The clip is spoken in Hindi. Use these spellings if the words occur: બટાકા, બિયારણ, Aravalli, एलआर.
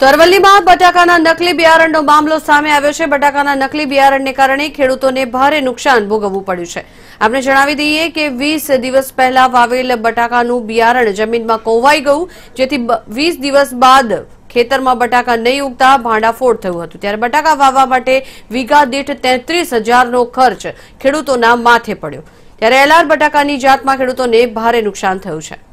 तो अरवली में बटाकाना नकली बियारणनो मामलो सामे आव्यो छे। बटाकाना नकली बियारणने कारणे खेडूतोने भारे नुकसान भोगववू पड्युं छे। आपने जणावी दईए के 20 दिवस पहला वावेल बटाकानुं बियारण जमीनमां कोवाई गयुं, जेथी 20 दिवस बाद खेतर में बटाका नहीं उगता भांडाफोड़ थयुं हतुं। त्यारे बटाका वावा माटे वीघा दीठ 33,000 नो खर्च खेडूतोना माथे पड्यो, त्यारे एलआर बटाकानी जातमां खेडूतोने भारे नुकसान थयुं छे।